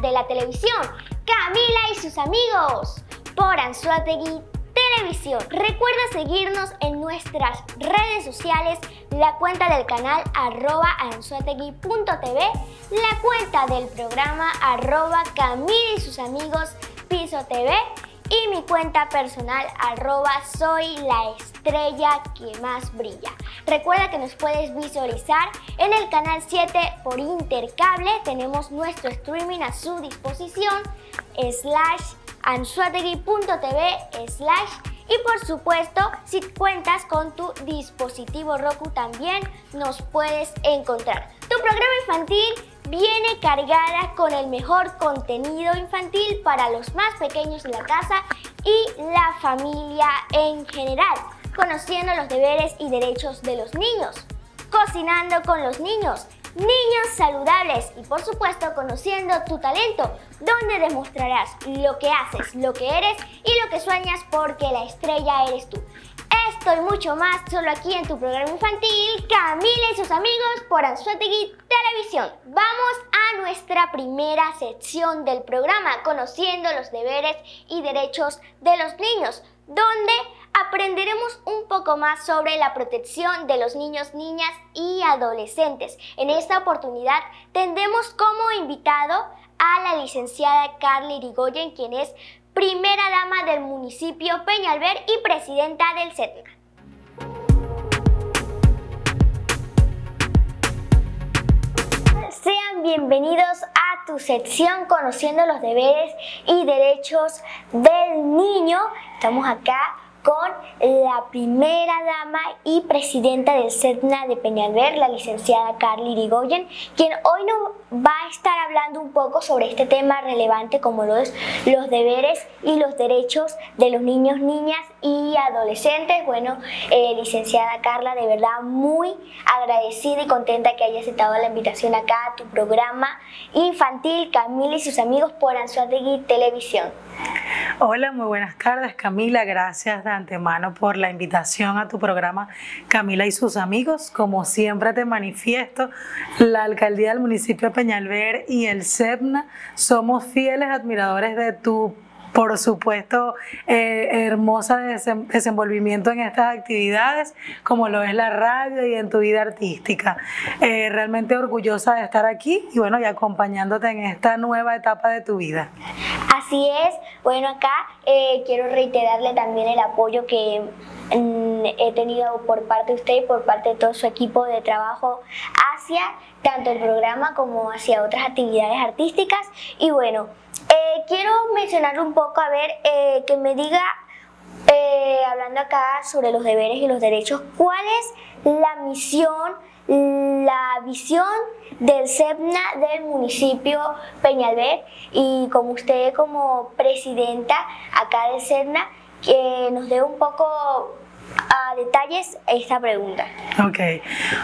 de la televisión, Camila y sus amigos, por Anzoátegui Televisión. Recuerda seguirnos en nuestras redes sociales, la cuenta del canal @anzoategui.tv, la cuenta del programa @Camila y sus amigos Piso TV y mi cuenta personal @soylaestrella que más brilla. Recuerda que nos puedes visualizar en el canal 7 por Intercable. Tenemos nuestro streaming a su disposición /anzoategui.tv/ y por supuesto, si cuentas con tu dispositivo Roku también nos puedes encontrar. Tu programa infantil viene cargada con el mejor contenido infantil para los más pequeños de la casa y la familia en general, conociendo los deberes y derechos de los niños, cocinando con los niños, niños saludables y por supuesto conociendo tu talento, donde demostrarás lo que haces, lo que eres y lo que sueñas, porque la estrella eres tú. Esto y mucho más solo aquí en tu programa infantil Camila y sus amigos por Anzoátegui Televisión. Vamos a nuestra primera sección del programa, conociendo los deberes y derechos de los niños, donde aprenderemos un poco más sobre la protección de los niños, niñas y adolescentes. En esta oportunidad tendremos como invitado a la licenciada Karla Irigoyen, quien es primera dama del municipio Peñalver y presidenta del CETNA. Sean bienvenidos a tu sección conociendo los deberes y derechos del niño. Estamos acá con la primera dama y presidenta del CETNA de Peñalver, la licenciada Karla Irigoyen, quien hoy nos va a estar hablando un poco sobre este tema relevante como lo es los deberes y los derechos de los niños, niñas y adolescentes. Bueno, licenciada Karla, de verdad muy agradecida y contenta que haya aceptado la invitación acá a tu programa infantil Camila y sus amigos por Anzoátegui Televisión. Hola, muy buenas tardes, Camila. Gracias de antemano por la invitación a tu programa Camila y sus amigos. Como siempre te manifiesto, la alcaldía del municipio de Peñalver y el SEPNA somos fieles admiradores de tu, por supuesto, hermosa desenvolvimiento en estas actividades, como lo es la radio y en tu vida artística. Realmente orgullosa de estar aquí y bueno, y acompañándote en esta nueva etapa de tu vida. Así es. Bueno, acá quiero reiterarle también el apoyo que he tenido por parte de usted y por parte de todo su equipo de trabajo hacia tanto el programa como hacia otras actividades artísticas. Y bueno, quiero mencionar un poco, a ver, que me diga, hablando acá sobre los deberes y los derechos, ¿cuál es la misión, la visión del SEPNA del municipio Peñalver? Y como usted, como presidenta acá del SEPNA, que nos dé un poco a detalles esta pregunta. Ok,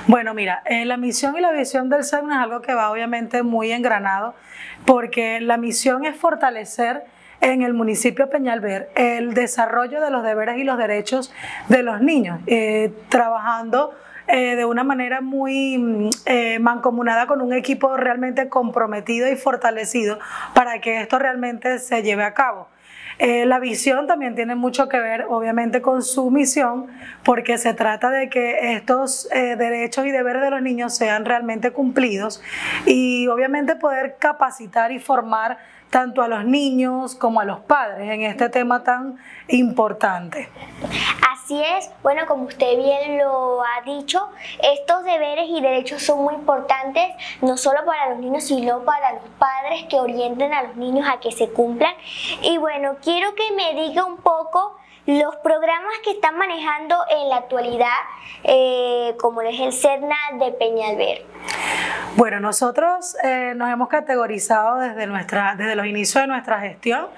bueno, mira, la misión y la visión del CERNIA es algo que va obviamente muy engranado, porque la misión es fortalecer en el municipio de Peñalver el desarrollo de los deberes y los derechos de los niños, trabajando de una manera muy mancomunada con un equipo realmente comprometido y fortalecido para que esto realmente se lleve a cabo. La visión también tiene mucho que ver obviamente con su misión, porque se trata de que estos derechos y deberes de los niños sean realmente cumplidos y obviamente poder capacitar y formar tanto a los niños como a los padres en este tema tan importante. Así es. Bueno, como usted bien lo ha dicho, estos deberes y derechos son muy importantes, no solo para los niños, sino para los padres que orienten a los niños a que se cumplan. Y bueno, quiero que me diga un poco los programas que están manejando en la actualidad, como es el CERNIA de Peñalver. Bueno, nosotros nos hemos categorizado desde los inicios de nuestra gestión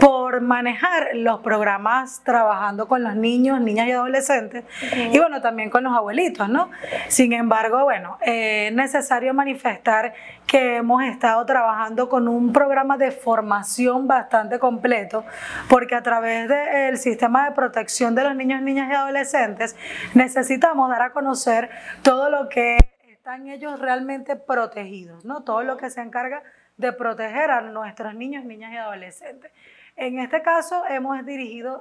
por manejar los programas trabajando con los niños, niñas y adolescentes, y bueno, también con los abuelitos, ¿no? Sin embargo, bueno, es necesario manifestar que hemos estado trabajando con un programa de formación bastante completo, porque a través del sistema de protección de los niños, niñas y adolescentes necesitamos dar a conocer todo lo que están ellos realmente protegidos, ¿no? Todo lo que se encarga de proteger a nuestros niños, niñas y adolescentes. En este caso nos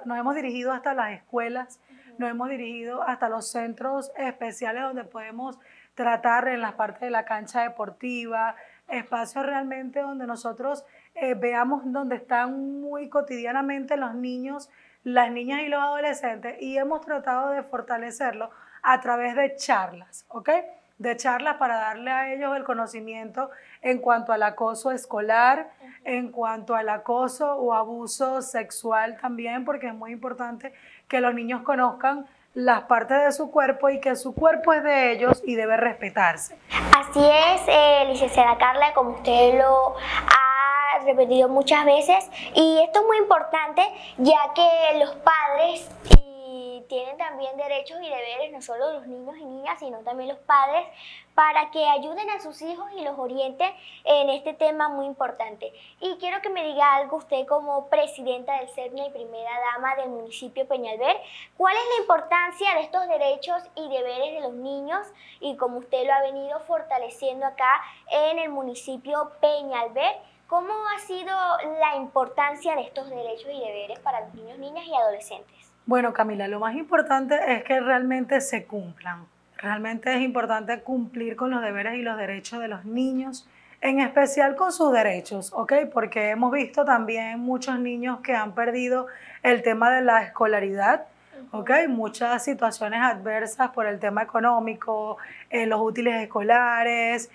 hemos dirigido hasta las escuelas, nos hemos dirigido hasta los centros especiales donde podemos tratar en las partes de la cancha deportiva, espacios realmente donde nosotros veamos donde están muy cotidianamente los niños, las niñas y los adolescentes, y hemos tratado de fortalecerlo a través de charlas, ¿ok? De charlas para darle a ellos el conocimiento en cuanto al acoso escolar, en cuanto al acoso o abuso sexual también, porque es muy importante que los niños conozcan las partes de su cuerpo y que su cuerpo es de ellos y debe respetarse. Así es, licenciada Karla, como usted lo ha repetido muchas veces, y esto es muy importante ya que los padres tienen también derechos y deberes, no solo los niños y niñas, sino también los padres, para que ayuden a sus hijos y los orienten en este tema muy importante. Y quiero que me diga algo usted como presidenta del CETNA y primera dama del municipio Peñalver. ¿Cuál es la importancia de estos derechos y deberes de los niños y como usted lo ha venido fortaleciendo acá en el municipio Peñalver? ¿Cómo ha sido la importancia de estos derechos y deberes para los niños, niñas y adolescentes? Bueno, Camila, lo más importante es que realmente se cumplan. Realmente es importante cumplir con los deberes y los derechos de los niños, en especial con sus derechos, ¿ok? Porque hemos visto también muchos niños que han perdido el tema de la escolaridad, ¿ok? Muchas situaciones adversas por el tema económico, los útiles escolares,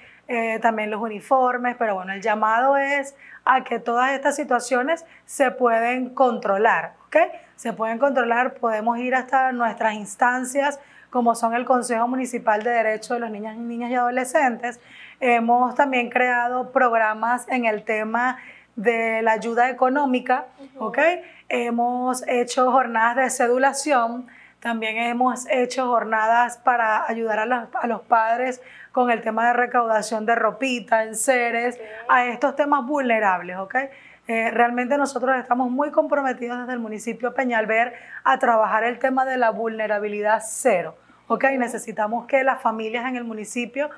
también los uniformes, pero bueno, el llamado es a que todas estas situaciones se pueden controlar, ¿ok? Se pueden controlar, podemos ir hasta nuestras instancias, como son el Consejo Municipal de Derechos de los Niños, Niñas y Adolescentes. Hemos también creado programas en el tema de la ayuda económica, ¿ok? Hemos hecho jornadas de sedulación. También hemos hecho jornadas para ayudar a los padres con el tema de recaudación de ropita, enseres, a estos temas vulnerables, ¿ok? Realmente nosotros estamos muy comprometidos desde el municipio Peñalver a trabajar el tema de la vulnerabilidad cero, ¿ok? Necesitamos que las familias en el municipio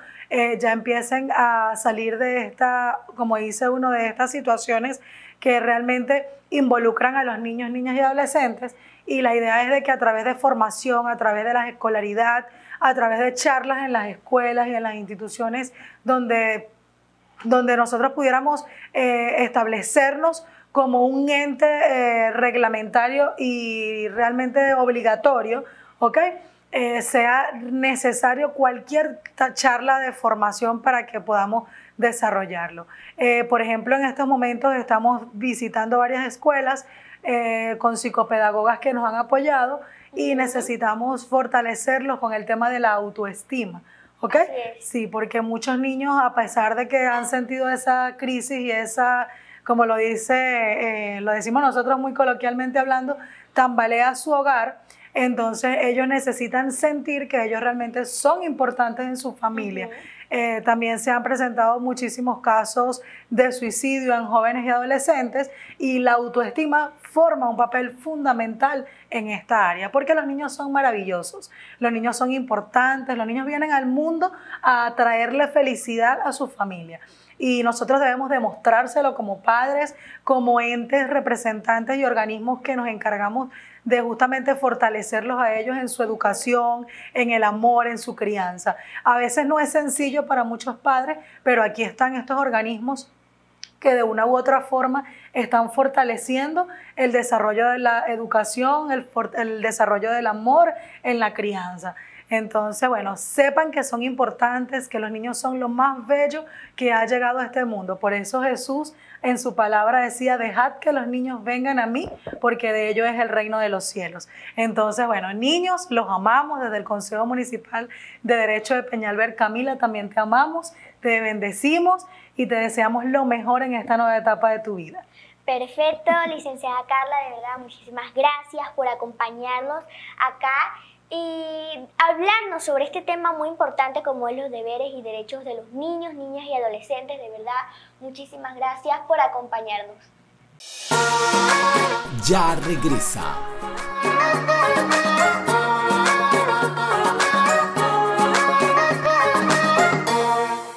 ya empiecen a salir de esta, como dice uno, de estas situaciones que realmente involucran a los niños, niñas y adolescentes. Y la idea es de que a través de formación, a través de la escolaridad, a través de charlas en las escuelas y en las instituciones donde nosotros pudiéramos establecernos como un ente reglamentario y realmente obligatorio, ¿ok? Sea necesario cualquier charla de formación para que podamos desarrollarlo. Por ejemplo, en estos momentos estamos visitando varias escuelas con psicopedagogas que nos han apoyado y necesitamos fortalecerlos con el tema de la autoestima, ¿ok? Sí, porque muchos niños, a pesar de que han sentido esa crisis y esa, como lo dice, lo decimos nosotros muy coloquialmente hablando, tambalea su hogar. Entonces ellos necesitan sentir que ellos realmente son importantes en su familia. También se han presentado muchísimos casos de suicidio en jóvenes y adolescentes, y la autoestima forma un papel fundamental en esta área, porque los niños son maravillosos, los niños son importantes, los niños vienen al mundo a traerle felicidad a su familia. Y nosotros debemos demostrárselo como padres, como entes representantes y organismos que nos encargamos de justamente fortalecerlos a ellos en su educación, en el amor, en su crianza. A veces no es sencillo para muchos padres, pero aquí están estos organismos que de una u otra forma están fortaleciendo el desarrollo de la educación, el desarrollo del amor en la crianza. Entonces, bueno, sepan que son importantes, que los niños son lo más bello que ha llegado a este mundo. Por eso Jesús en su palabra decía, dejad que los niños vengan a mí, porque de ellos es el reino de los cielos. Entonces, bueno, niños, los amamos desde el Consejo Municipal de Derecho de Peñalver. Camila, también te amamos, te bendecimos y te deseamos lo mejor en esta nueva etapa de tu vida. Perfecto, licenciada Karla, de verdad, muchísimas gracias por acompañarnos acá y hablarnos sobre este tema muy importante como es los deberes y derechos de los niños, niñas y adolescentes. De verdad, muchísimas gracias por acompañarnos. Ya regresa